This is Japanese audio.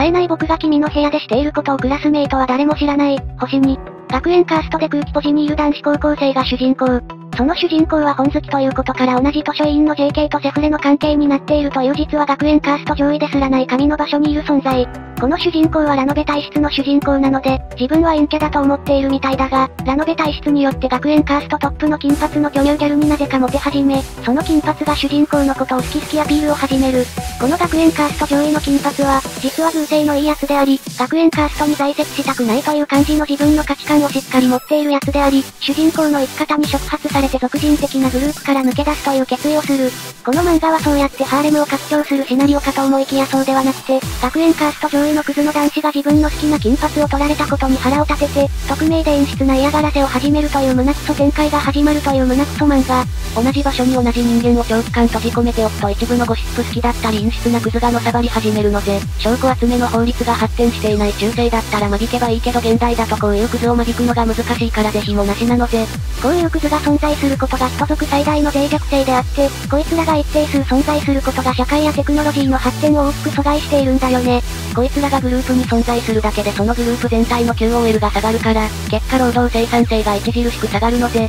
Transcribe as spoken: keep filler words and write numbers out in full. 冴えない僕が君の部屋でしていることをクラスメイトは誰も知らない。ほしに。学園カーストで空気ポジにいる男子高校生が主人公。その主人公は本好きということから同じ図書委員の ジェーケー とセフレの関係になっているという実は学園カースト上位ですらない神の場所にいる存在。この主人公はラノベ体質の主人公なので、自分は陰キャだと思っているみたいだが、ラノベ体質によって学園カーストトップの金髪の巨乳ギャルになぜかモテ始め、その金髪が主人公のことを好き好きアピールを始める。この学園カースト上位の金髪は、実は偶性のいいやつであり、学園カーストに在籍したくないという感じの自分の価値観をしっかり持っているやつであり、主人公の生き方に触発されされて俗人的なグループから抜け出すという決意をする。この漫画はそうやってハーレムを拡張するシナリオかと思いきやそうではなくて、学園カースト上位のクズの男子が自分の好きな金髪を取られたことに腹を立てて、匿名で陰湿な嫌がらせを始めるという胸クソ展開が始まるという胸クソ漫画。同じ場所に同じ人間を長期間閉じ込めておくと一部のゴシップ好きだったり陰湿なクズがのさばり始めるので、証拠集めの法律が発展していない中世だったら間引けばいいけど現代だとこういうクズを間引くのが難しいから是非もなしなので、こういうクズが存在することが人族最大の脆弱性であって、こいつらが一定数存在することが社会やテクノロジーの発展を大きく阻害しているんだよね。こいつらがグループに存在するだけでそのグループ全体の キューオーエル が下がるから、結果労働生産性が著しく下がるので、